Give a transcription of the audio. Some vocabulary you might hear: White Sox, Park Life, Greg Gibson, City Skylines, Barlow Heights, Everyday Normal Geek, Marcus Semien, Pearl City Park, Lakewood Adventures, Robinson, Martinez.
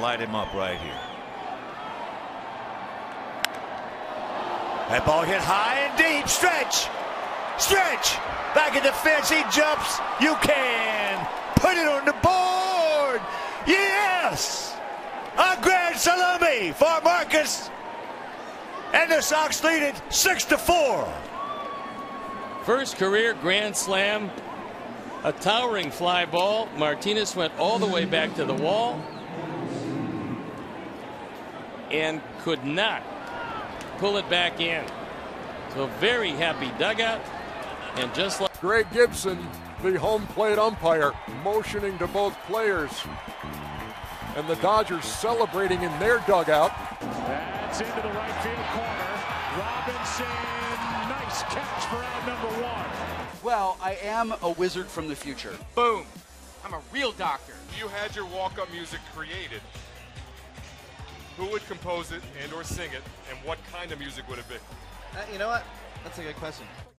and light him up right here. That ball hit high and deep. Stretch. Stretch. Back at the fence. He jumps. You can put it on the board. Yes. A grand salami for Marcus. And the Sox lead it 6-4. First career grand slam. A towering fly ball. Martinez went all the way back to the wall and could not pull it back in. So very happy dugout. And just like Greg Gibson, the home plate umpire, motioning to both players, and the Dodgers celebrating in their dugout. That's into the right field corner. Robinson, nice catch for out number one. Well, I am a wizard from the future. Boom. I'm a real doctor. You had your walk-up music created. Who would compose it and or sing it, and what kind of music would it be? You know what? That's a good question.